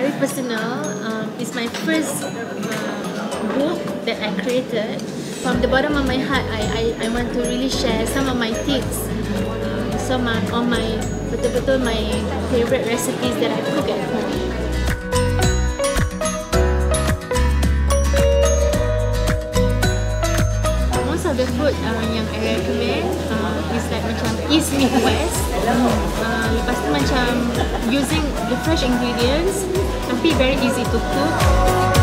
Very personal. It's my first book that I created. From the bottom of my heart, I want to really share some of my tips, some of my betul-betul my favorite recipes that I cook at home. The food yang I recommend is like macam East meet West. Lepas tu macam using the fresh ingredients, tapi very easy to cook.